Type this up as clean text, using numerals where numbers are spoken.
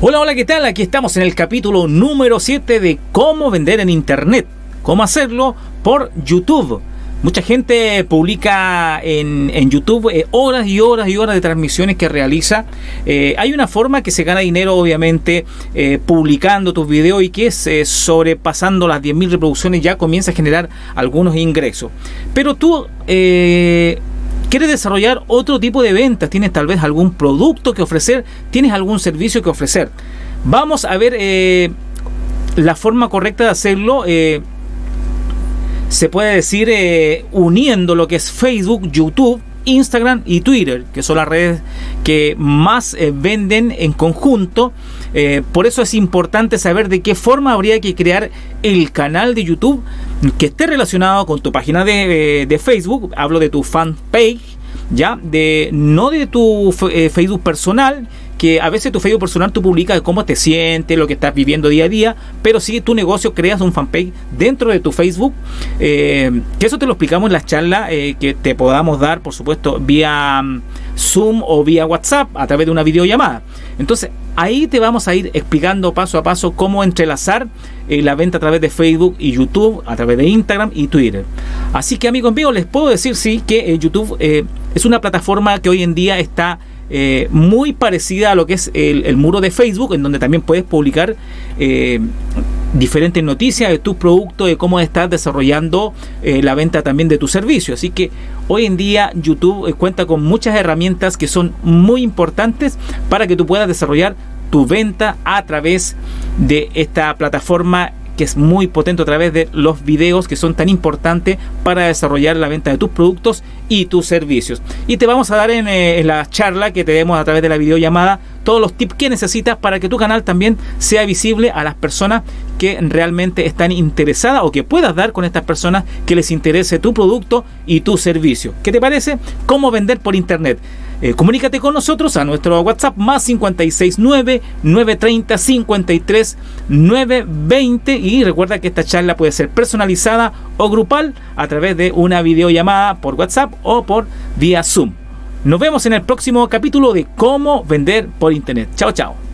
Hola, hola, ¿qué tal? Aquí estamos en el capítulo número 7 de cómo vender en internet, cómo hacerlo por YouTube. Mucha gente publica en YouTube horas y horas y horas de transmisiones que realiza. Hay una forma que se gana dinero, obviamente, publicando tus videos, y que es sobrepasando las 10.000 reproducciones ya comienza a generar algunos ingresos. Pero tú quieres desarrollar otro tipo de ventas, tienes tal vez algún producto que ofrecer, tienes algún servicio que ofrecer. Vamos a ver la forma correcta de hacerlo. Se puede decir uniendo lo que es Facebook, YouTube, Instagram y Twitter, que son las redes que más venden en conjunto. Por eso es importante saber de qué forma habría que crear el canal de YouTube que esté relacionado con tu página de Facebook. Hablo de tu fanpage, ya, no de tu Facebook personal, que a veces tu Facebook personal tú publicas cómo te sientes, lo que estás viviendo día a día, pero si tu negocio creas un fanpage dentro de tu Facebook, que eso te lo explicamos en las charlas que te podamos dar, por supuesto, vía Zoom o vía WhatsApp, a través de una videollamada. Entonces, ahí te vamos a ir explicando paso a paso cómo entrelazar la venta a través de Facebook y YouTube, a través de Instagram y Twitter. Así que, amigos míos, les puedo decir sí que YouTube es una plataforma que hoy en día está muy parecida a lo que es el muro de Facebook, en donde también puedes publicar diferentes noticias de tus productos, de cómo estás desarrollando la venta también de tus servicios. Así que hoy en día YouTube cuenta con muchas herramientas que son muy importantes para que tú puedas desarrollar tu venta a través de esta plataforma, que es muy potente, a través de los videos, que son tan importantes para desarrollar la venta de tus productos y tus servicios. Y te vamos a dar en la charla que tenemos a través de la videollamada todos los tips que necesitas para que tu canal también sea visible a las personas que realmente están interesadas, o que puedas dar con estas personas que les interese tu producto y tu servicio. ¿Qué te parece? ¿Cómo vender por internet? Comunícate con nosotros a nuestro WhatsApp más 569-930-53-920, y recuerda que esta charla puede ser personalizada o grupal a través de una videollamada por WhatsApp o por vía Zoom. Nos vemos en el próximo capítulo de cómo vender por internet. Chao, chao.